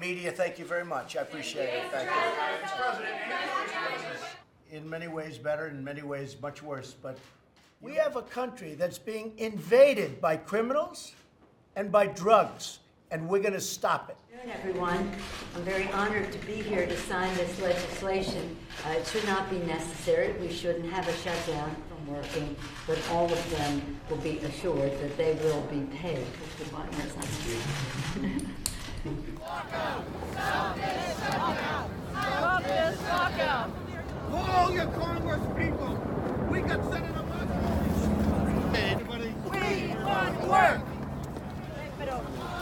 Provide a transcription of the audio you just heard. Media, thank you very much. I appreciate it. Thank you. In many ways better, in many ways much worse. But we have a country that's being invaded by criminals and by drugs, and we're going to stop it. Good afternoon, everyone. I'm very honored to be here to sign this legislation. It should not be necessary. We shouldn't have a shutdown from working, but all of them will be assured that they will be paid. Lockout! Stop this! Lockout! Stop this! Lockout! All your Congress people, we got Senator Mark. We want work.